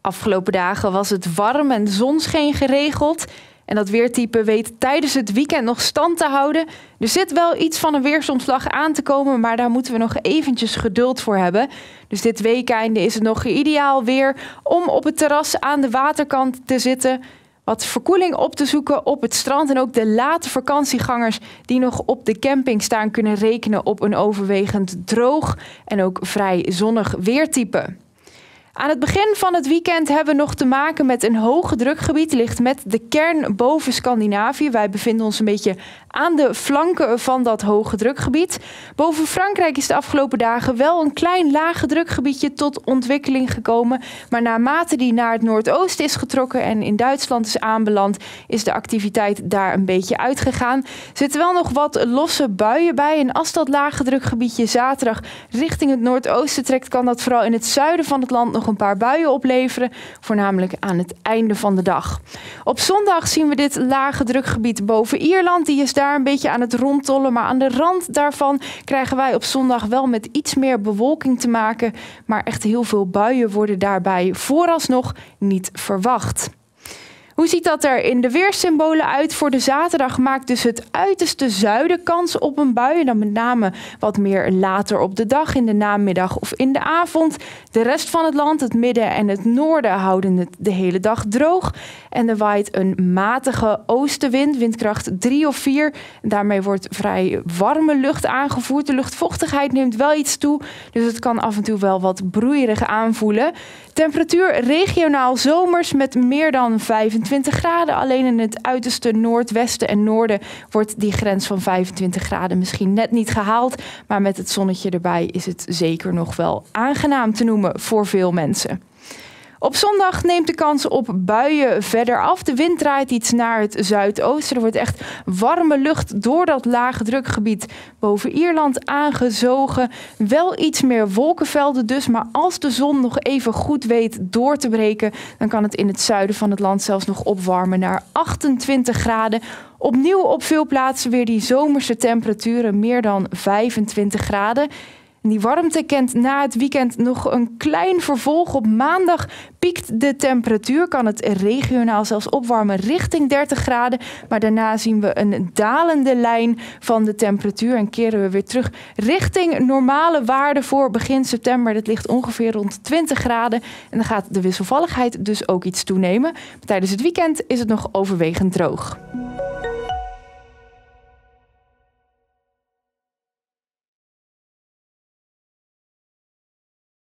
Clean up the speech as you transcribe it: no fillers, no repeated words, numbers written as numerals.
Afgelopen dagen was het warm en zon scheen geregeld. En dat weertype weet tijdens het weekend nog stand te houden. Er zit wel iets van een weersomslag aan te komen, maar daar moeten we nog eventjes geduld voor hebben. Dus dit weekende is het nog ideaal weer om op het terras aan de waterkant te zitten, wat verkoeling op te zoeken op het strand. En ook de late vakantiegangers die nog op de camping staan kunnen rekenen op een overwegend droog en ook vrij zonnig weertype. Aan het begin van het weekend hebben we nog te maken met een hoge drukgebied. Ligt met de kern boven Scandinavië. Wij bevinden ons een beetje aan de flanken van dat hoge drukgebied. Boven Frankrijk is de afgelopen dagen wel een klein lage drukgebiedje tot ontwikkeling gekomen. Maar naarmate die naar het noordoosten is getrokken en in Duitsland is aanbeland, is de activiteit daar een beetje uitgegaan. Er zitten wel nog wat losse buien bij. En als dat lage drukgebiedje zaterdag richting het noordoosten trekt, kan dat vooral in het zuiden van het land nog een paar buien opleveren, voornamelijk aan het einde van de dag. Op zondag zien we dit lage drukgebied boven Ierland. Die is daar een beetje aan het rondtollen, maar aan de rand daarvan krijgen wij op zondag wel met iets meer bewolking te maken. Maar echt heel veel buien worden daarbij vooralsnog niet verwacht. Hoe ziet dat er in de weersymbolen uit? Voor de zaterdag maakt dus het uiterste zuiden kans op een bui. Dan met name wat meer later op de dag, in de namiddag of in de avond. De rest van het land, het midden en het noorden, houden het de hele dag droog. En er waait een matige oostenwind, windkracht 3 of 4. En daarmee wordt vrij warme lucht aangevoerd. De luchtvochtigheid neemt wel iets toe, dus het kan af en toe wel wat broeierig aanvoelen. Temperatuur regionaal zomers met meer dan 25 graden. Alleen in het uiterste noordwesten en noorden wordt die grens van 25 graden misschien net niet gehaald. Maar met het zonnetje erbij is het zeker nog wel aangenaam te noemen voor veel mensen. Op zondag neemt de kans op buien verder af. De wind draait iets naar het zuidoosten. Er wordt echt warme lucht door dat lage drukgebied boven Ierland aangezogen. Wel iets meer wolkenvelden dus, maar als de zon nog even goed weet door te breken, dan kan het in het zuiden van het land zelfs nog opwarmen naar 28 graden. Opnieuw op veel plaatsen weer die zomerse temperaturen, meer dan 25 graden. Die warmte kent na het weekend nog een klein vervolg. Op maandag piekt de temperatuur, kan het regionaal zelfs opwarmen richting 30 graden. Maar daarna zien we een dalende lijn van de temperatuur en keren we weer terug richting normale waarden voor begin september. Dat ligt ongeveer rond 20 graden en dan gaat de wisselvalligheid dus ook iets toenemen. Tijdens het weekend is het nog overwegend droog.